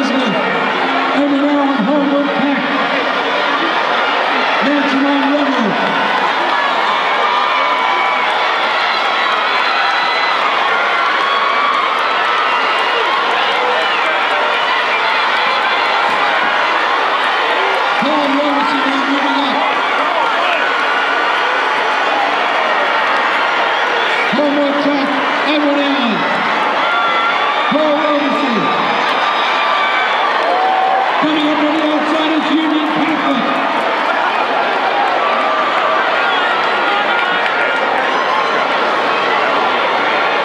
President and an Allen Homewood Peck, National Level. Paul Robeson is moving up. Homewood Peck, Edward Allen. Paul Robeson. Coming up on the outside is Union Catholic.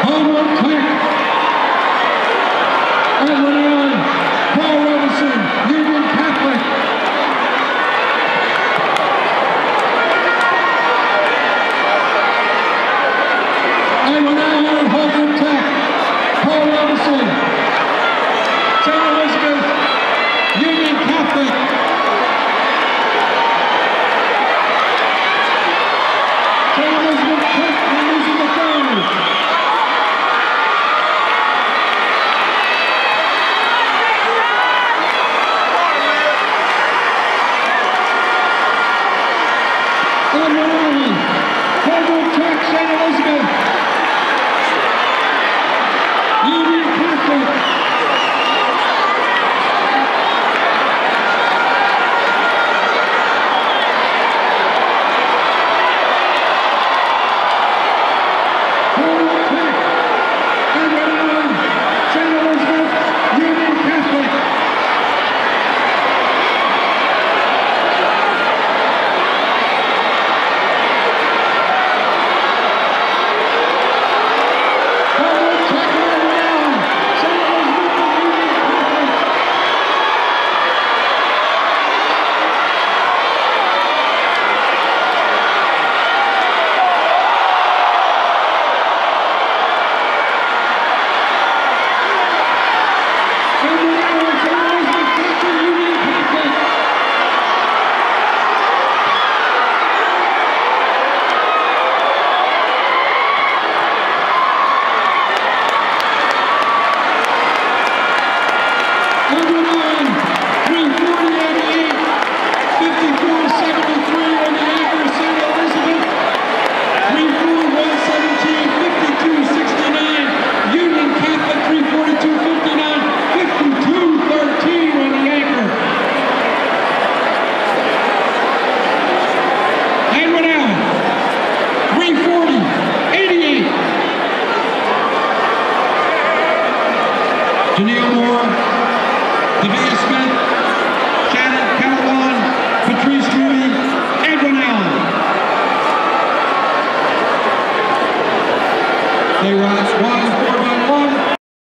Homewood Peck, Edward Allen.